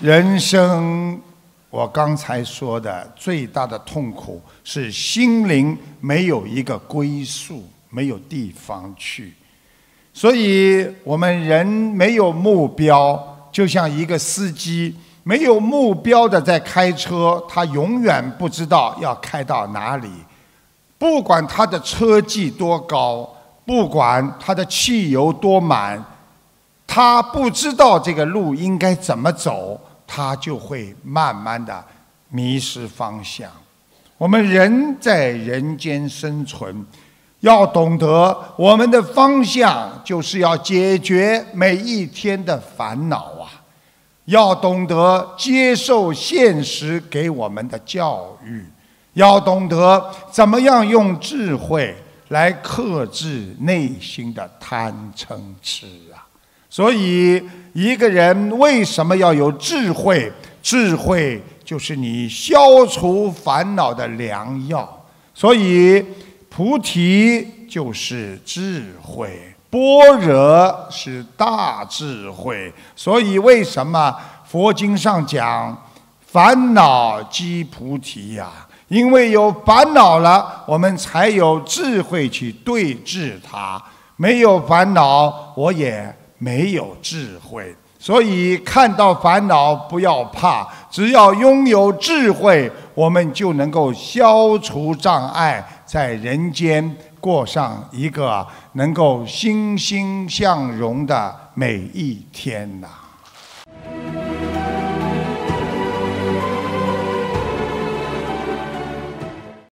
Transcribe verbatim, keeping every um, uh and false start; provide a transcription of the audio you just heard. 人生，我刚才说的最大的痛苦是心灵没有一个归宿，没有地方去。所以，我们人没有目标，就像一个司机没有目标的在开车，他永远不知道要开到哪里。不管他的车技多高，不管他的汽油多满，他不知道这个路应该怎么走，他就会慢慢的迷失方向。我们人在人间生存，要懂得我们的方向就是要解决每一天的烦恼啊，要懂得接受现实给我们的教育，要懂得怎么样用智慧来克制内心的贪嗔痴啊！所以，一个人为什么要有智慧？智慧就是你消除烦恼的良药。所以，菩提就是智慧，般若是大智慧。所以，为什么佛经上讲烦恼即菩提呀、啊？因为有烦恼了，我们才有智慧去对治它。没有烦恼，我也没有智慧。所以看到烦恼不要怕，只要拥有智慧，我们就能够消除障碍，在人间过上一个能够欣欣向荣的每一天呐、啊。